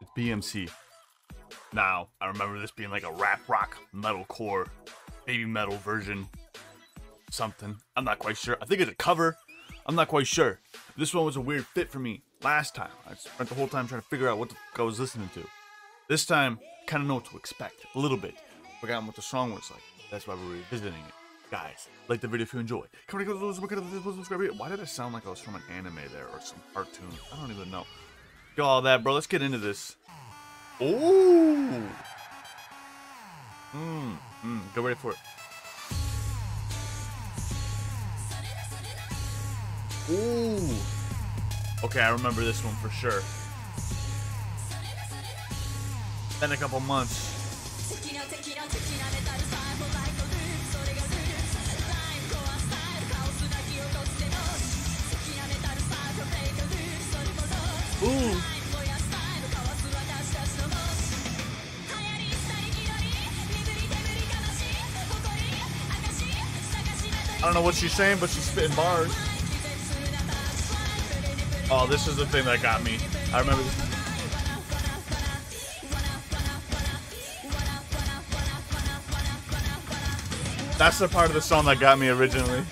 It's BMC. Now, I remember this being like a rap rock metalcore, baby metal version, something. I'm not quite sure. I think it's a cover. I'm not quite sure. This one was a weird fit for me last time. I spent the whole time trying to figure out what the fuck I was listening to. This time, kind of know what to expect a little bit. Forgotten what the song was like. That's why we're revisiting it. Guys, like the video if you enjoy. Why did I sound like I was from an anime there or some cartoon? I don't even know. Go all that, bro. Let's get into this. Ooh. Go ready for it. Ooh. Okay, I remember this one for sure. Been a couple months. Ooh. I don't know what she's saying, but she's spitting bars. Oh, this is the thing that got me. I remember this. That's the part of the song that got me originally.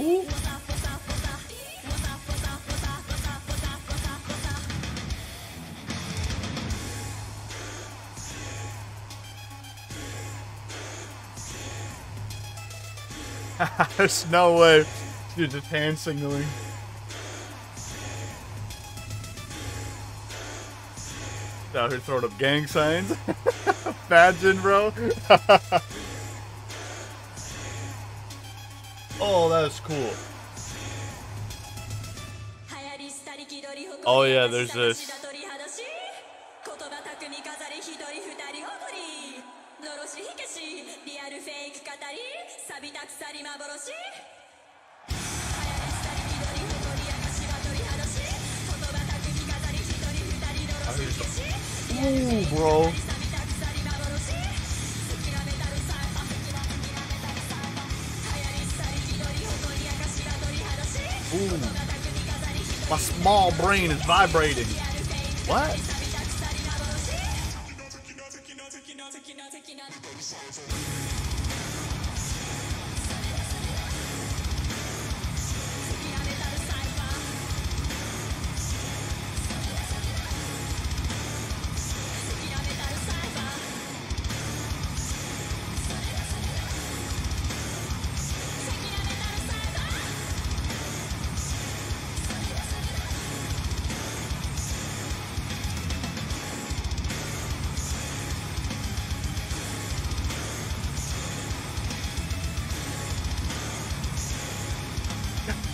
Ooh. There's no way you're just hand signaling. Out here throwing up gang signs. Imagine, bro. Oh, that is cool. Oh yeah, there's this. Ooh, bro. Ooh. My small brain is vibrating. What?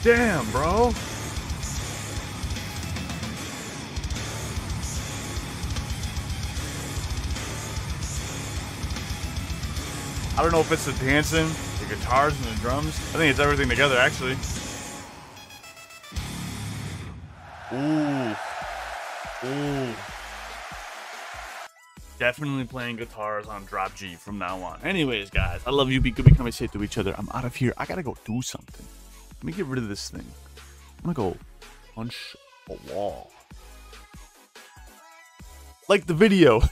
Damn, bro. I don't know if it's the dancing, the guitars, and the drums. I think it's everything together, actually. Ooh. Ooh. Definitely playing guitars on Drop G from now on. Anyways, guys, I love you. Be good, be kind, be safe to each other. I'm out of here. I gotta go do something. Let me get rid of this thing. I'm gonna go punch a wall. Like the video.